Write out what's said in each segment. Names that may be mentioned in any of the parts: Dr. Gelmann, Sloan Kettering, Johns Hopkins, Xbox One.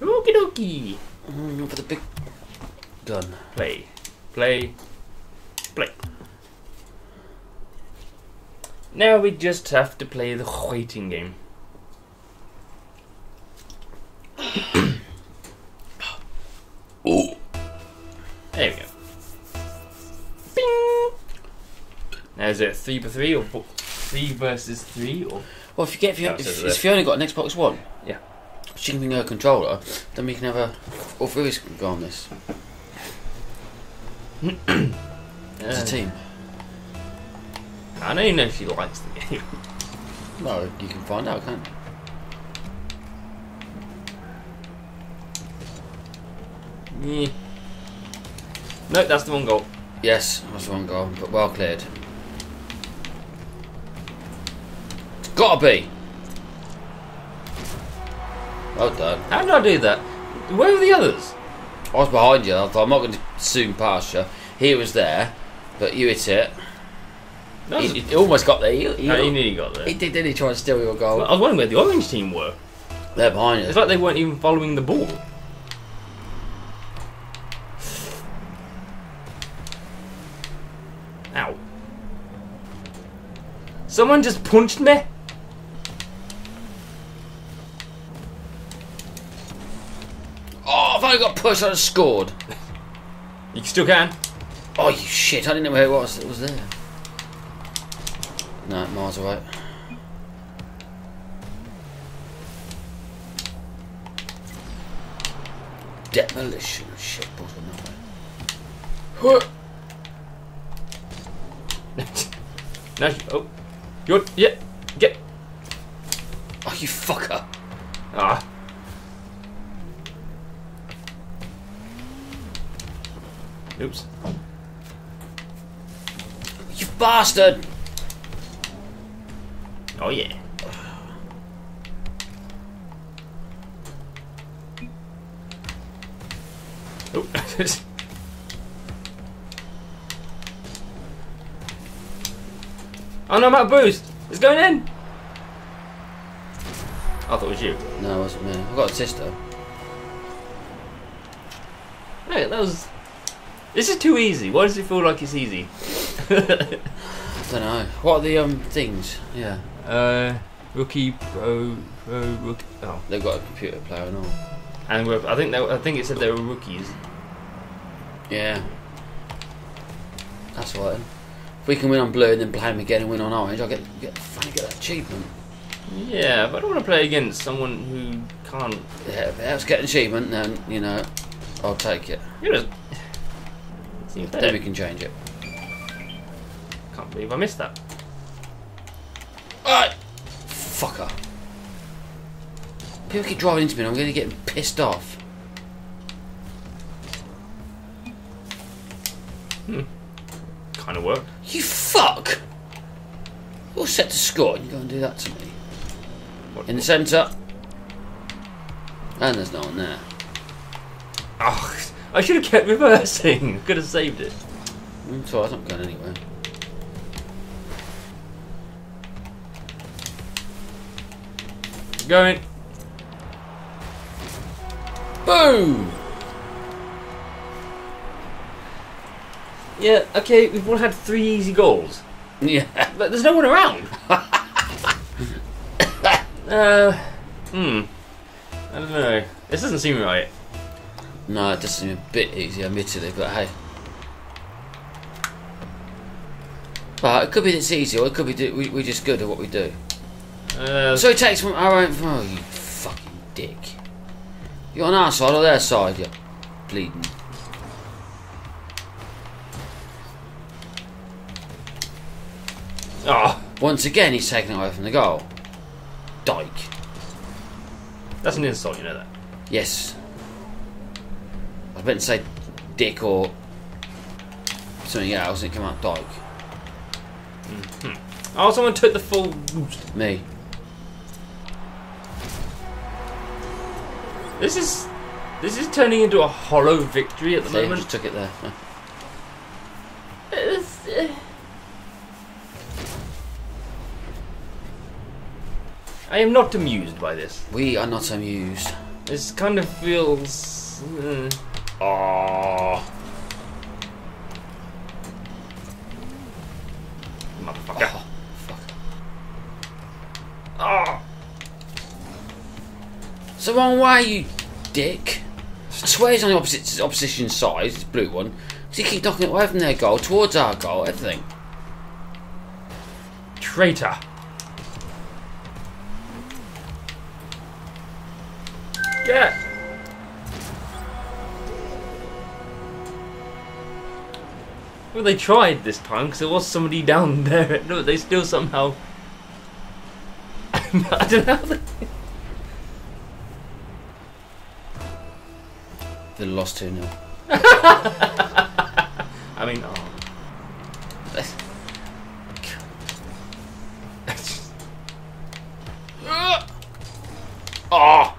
Okie dokie. For the big gun. Play. Play. Play. Now we just have to play the waiting game. Ooh. There we go. Bing. Now is it 3x3 or 3 versus 3 or? Well, if you get if you only got an Xbox One, yeah, she can bring her controller. Then we can have a all three of us can go on this as a team. I don't even know if she likes the game. No, you can find out, can't you? Yeah. No, that's the one goal. Yes, that's the one goal, but well cleared. It's gotta be! Well done. How did I do that? Where were the others? I was behind you, I thought I'm not going to zoom past you. He was there, but you hit it. He almost got there. He nearly got there. He did, didn't he? Try to steal your goal. I was wondering where the orange team were. They're behind you. It's like they weren't even following the ball. Ow. Someone just punched me? Oh, if I got pushed, I'd have scored. You still can. Oh, you shit. I didn't know where it was. It was there. No, miles away. Demolition shit, bottle nowhere. Now, oh, you're, yeah, get. Oh, you fucker. Ah. Oops. You bastard. Oh yeah. Oh. Oh no, I'm out of boost. It's going in. I thought it was you. No, it wasn't me. I've got a sister. No, that was. This is too easy. Why does it feel like it's easy? I don't know. What are the things? Yeah. Rookie pro rookie. Oh, they've got a computer player and all. And we're, I think it said they were rookies. Yeah. That's right. If we can win on blue and then play him again and win on orange, I'll get that achievement. Yeah, but I don't want to play against someone who can't. Yeah, if else get an achievement, then you know, I'll take it. Then we can change it. Can't believe I missed that. Alright! Fucker. People keep driving into me and I'm going to get pissed off. Hmm. Kinda worked. You fuck! You're set to score and you go and do that to me. What? In the centre. And there's no one there. Oh, I should have kept reversing. Could have saved it. I'm sorry, I'm not going anywhere. Going. Boom! Yeah, okay, we've all had 3 easy goals. Yeah. But there's no one around. I don't know. This doesn't seem right. No, it does seem a bit easy, admittedly, but hey. But it could be that it's easy, or it could be that we're just good at what we do. So it takes from our own. Oh, you fucking dick. You're on our side or their side, you bleeding. Oh. Once again, he's taken away from the goal. Dyke. That's an insult, you know that. Yes. I was meant to say dick or something else, and it came out dyke. Mm-hmm. Oh, someone took the full boost. Me. This is turning into a hollow victory at the moment. I just took it there. It was, I am not amused by this. We are not amused. This kind of feels. Oh. Motherfucker. Oh, fuck. Oh. So one way, you dick. I swear he's on the opposition side, this blue one. Because he keeps knocking it away from their goal, towards our goal, everything. Traitor. Get! Well, they tried this time, because there was somebody down there. No, they still somehow... I don't know how they... They lost 2-0. I mean, oh. Oh!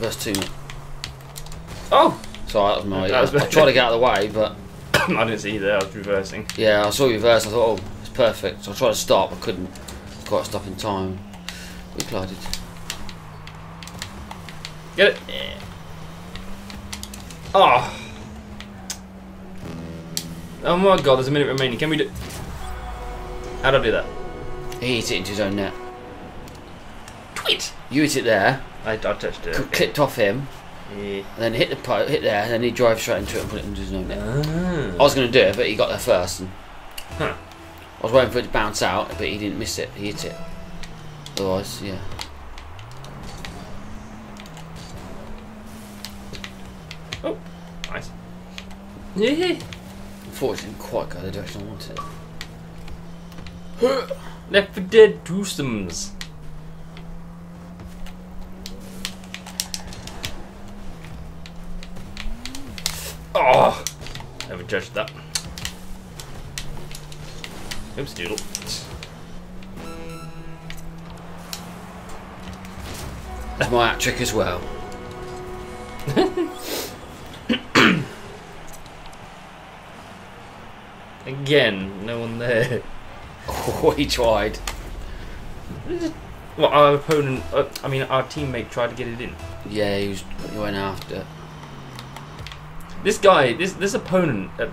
That's 2-0. Oh! Sorry, that was my... I tried to get out of the way, but... I didn't see you there, I was reversing. Yeah, I saw you reverse, I thought, oh, it's perfect. So I tried to stop, I couldn't quite stop in time. We collided. Get it! Yeah. Oh. Oh my god, there's a minute remaining. Can we do... How do I do that? He hit it into his own net. Tweet! You hit it there. I touched it. Clipped off him. Yeah. And then hit the post, hit there, and then he drives straight into it and put it into his own net. Oh. I was going to do it, but he got there first. And huh. I was waiting for it to bounce out, but he didn't miss it. He hit it. Otherwise, yeah. Oh, nice. Yeah. Unfortunately, quite go the direction I wanted. Left 4 Dead 2-somes. Oh, never judged that. Oops, doodle. That's my hat trick as well. Again, no one there. Oh, he tried. Well, our opponent, I mean, our teammate tried to get it in. Yeah, he went after. This guy, this opponent, a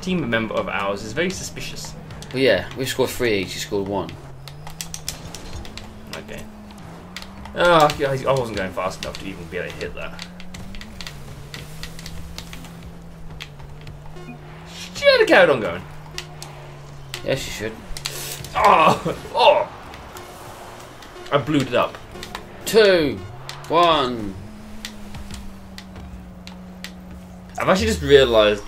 team member of ours, is very suspicious. Well, yeah, we've scored 3 each, he scored 1. Okay. Ah, oh, I wasn't going fast enough to even be able to hit that. She had a carried on going. Yeah, she should. Oh! Oh! I blew it up. 2-1. I've actually just realised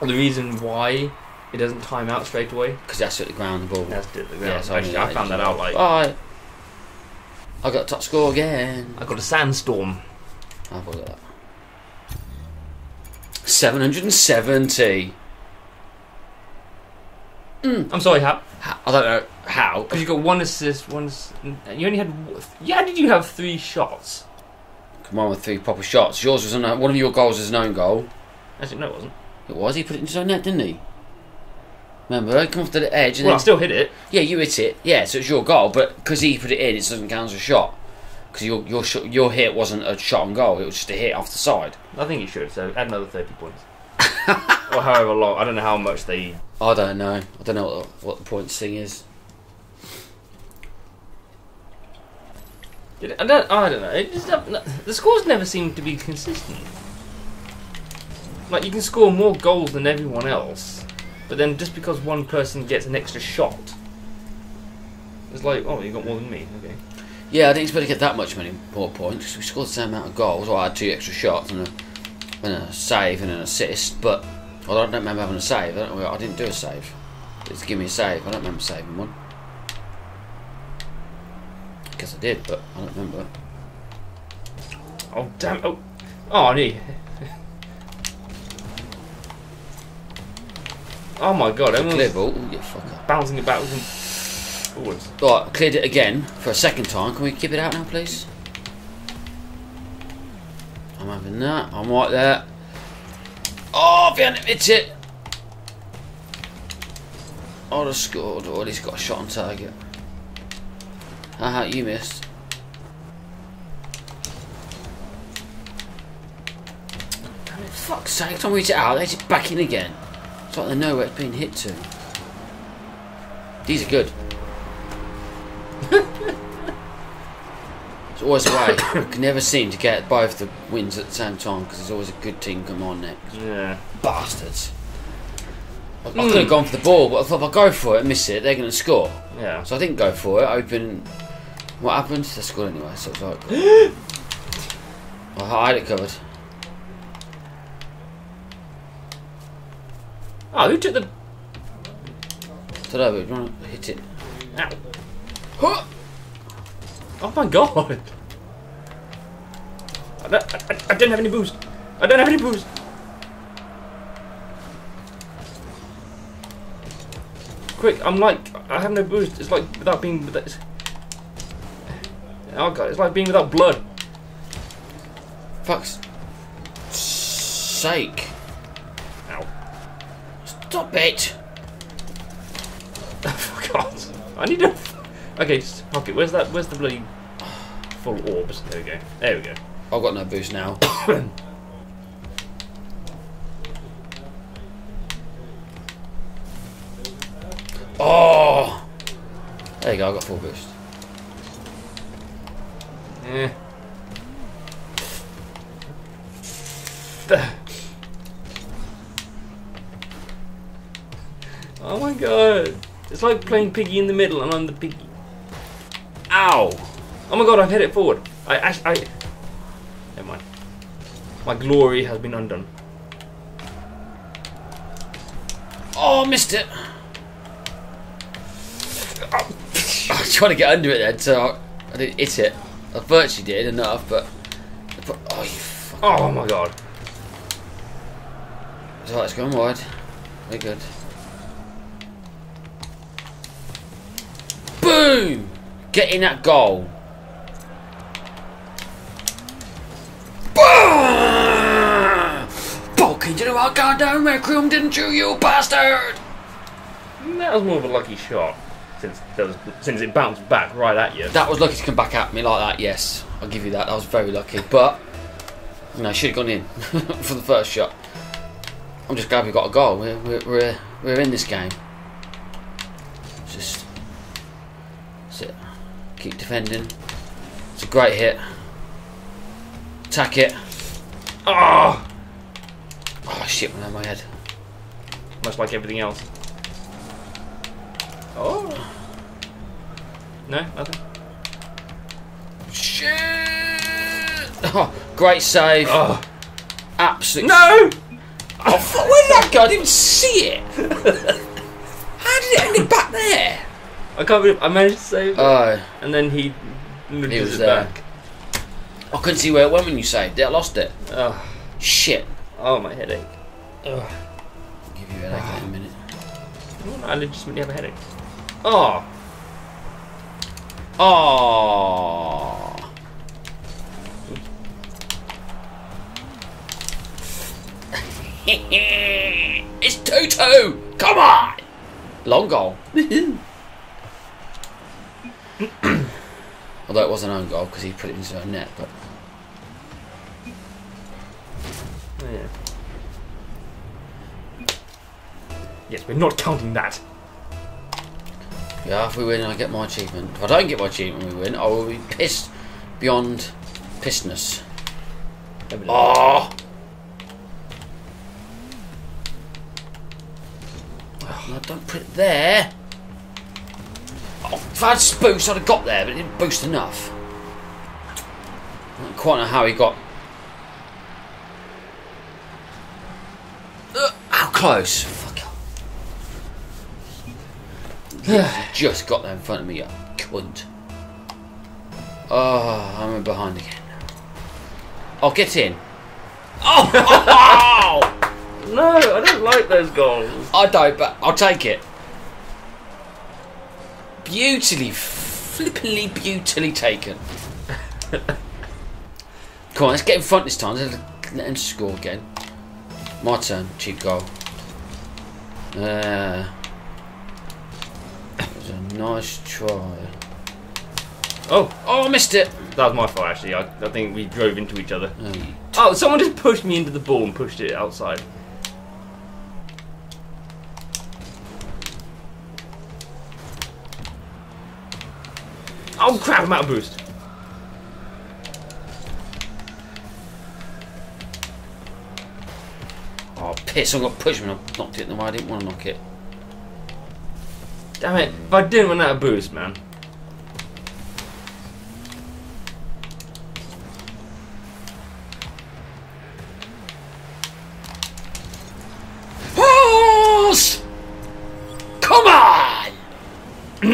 the reason why it doesn't time out straight away. Because that's at the ground, the ball. That's at the ground. Yeah, so actually, I found that out like... Bye. I got a top score again. I got a sandstorm. I've got that. 770. I'm sorry, Hap. I don't know how. Because you got 1 assist, 1... You only had... Yeah, did you have 3 shots? Mine with 3 proper shots. Yours was one of your goals was an own goal. Actually, no, it wasn't. It was. He put it into his own net, didn't he? Remember, I come off to the edge. And well, then... I still hit it. Yeah, you hit it. Yeah, so it's your goal, but because he put it in, it doesn't count as a shot. Because your hit wasn't a shot on goal. It was just a hit off the side. I think you should. So add another 30 points, or however long. I don't know how much they. I don't know. I don't know what the points thing is. I don't know. It just, the scores never seem to be consistent. Like, you can score more goals than everyone else, but then just because one person gets an extra shot, it's like, oh, you got more than me, okay. Yeah, I didn't expect to get that much many more points, because we scored the same amount of goals. Well, I had 2 extra shots and a save and an assist, but well, I don't remember having a save. I didn't do a save. Just give me a save. I don't remember saving one. I guess I did, but I don't remember. Oh damn! Oh, oh, I knew. Oh my god! Clear ball. Ooh, yeah, fucker. Bouncing it backwards and forwards. Right, I cleared it again for a second time. Can we keep it out now, please? I'm having that. I'm right there. Oh, behind it, it's it. I'd have scored, or at least got a shot on target. Haha, you missed. Fuck's sake, time we hit it out, let it back in again. It's like they know where it's being hit to. These are good. It's always a way. You can never seem to get both the wins at the same time because there's always a good team come on next. Yeah. Bastards. I could have gone for the ball, but I thought if I go for it and miss it, they're going to score. Yeah. So I didn't go for it. Open. What happened? They scored anyway, so it was like. I had it covered. Oh, who took the. I don't know, but you want to hit it. Ow. Huh. Oh my god! I don't have any boost! I don't have any boost! Quick, I'm like, I have no boost. It's like without being. Oh god, it's like being without blood. Fuck's sake. Ow. Stop it! Oh god. I need to. Okay, okay, where's that? Where's the bloody full orbs? There we go. There we go. I've got no boost now. Oh! There you go, I got full boost. Yeah. Oh my god. It's like playing piggy in the middle and I'm the piggy. Ow! Oh my god, I've hit it forward. I never mind. My glory has been undone. Oh, I missed it. I was trying to get under it then, so I didn't hit it. I virtually did enough, but oh, you fucking. Oh my god. So it's going wide. Very good. Boom! Get in that goal. Balking, you know I got down my room, didn't you bastard? That was more of a lucky shot, since it bounced back right at you. That was lucky to come back at me like that, yes. I'll give you that, that was very lucky. But, you know, I should have gone in for the first shot. I'm just glad we got a goal, we're in this game. Just sit. Keep defending. It's a great hit. Attack it. Oh! Oh shit, went over my head. Much like everything else. Oh! No, nothing. Shit! Oh, great save. Oh. Absolutely. No! Oh, fuck, where did that go? I didn't even see it. How did it end up back there? I can't believe I managed to save it. And then he was there. Back. I couldn't see where it went when you saved it. I lost it. Oh. Shit. Oh, my headache. Ugh. I'll give you a headache in a minute. I legitimately have a headache. Oh. Oh. It's 2-2. Come on. Long goal. Although it was an own goal because he put it into a net, but yeah. Yes, we're not counting that. Yeah, if we win, I get my achievement. If I don't get my achievement, when we win, I will be pissed beyond pissedness. Oh. No, don't put it there. Oh, if I had boost, I'd have got there, but it didn't boost enough. I don't quite know how he got. How close? Fuck up. Just got there in front of me, you cunt. Oh, I'm behind again. I'll get in. Oh! Oh! No, I don't like those goals. I don't, but I'll take it. Beautifully, flippingly, beautifully taken. Come on, let's get in front this time. Let him score again. My turn, cheap goal. It was a nice try. Oh, I missed it. That was my fault, actually. I think we drove into each other. Oh, someone just pushed me into the ball and pushed it outside. Oh crap, I'm out of boost. Oh piss, I got pushed when I knocked it, though I didn't want to knock it. Damn it, if I didn't run out of boost, man.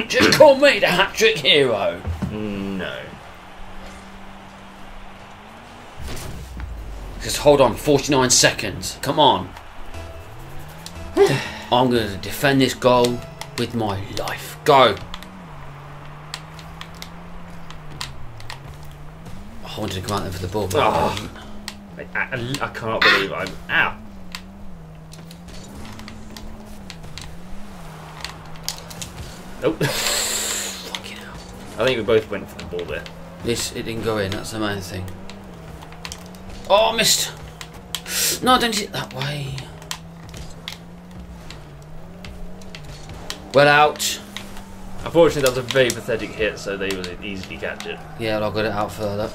Just call me the hat-trick hero. No. Just hold on, 49 seconds. Come on. I'm going to defend this goal with my life. Go. I wanted to go out there for the ball. But oh. I can't believe I'm out. Nope. Fucking hell. I think we both went for the ball there. At least it didn't go in, that's the main thing. Oh, I missed. No, I don't hit that way. Well out. Unfortunately, that was a very pathetic hit, so they were easily captured. Yeah, well, I'll get it out further.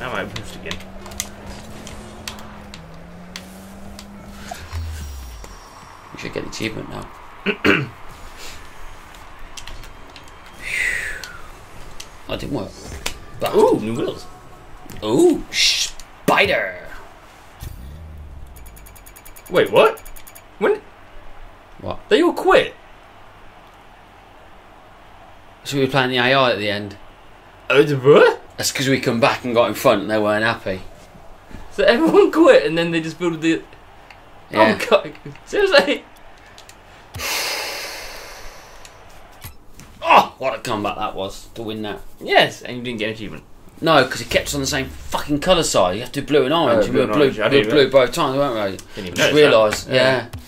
Now I'm pushed again. We should get an achievement now. That didn't work. Bastard. Ooh, new wheels. Ooh, spider. Wait, what? When? What? They all quit. So we were playing the AI at the end. Oh, what? That's because we come back and got in front and they weren't happy. So everyone quit and then they just built the... Yeah. Oh god, seriously? Oh, what a comeback that was to win that. Yes, and you didn't get an achievement. No, because it kept us on the same fucking colour side. You have to do blue and orange. We were blue both times, weren't we? Didn't even notice that. Just realised, yeah.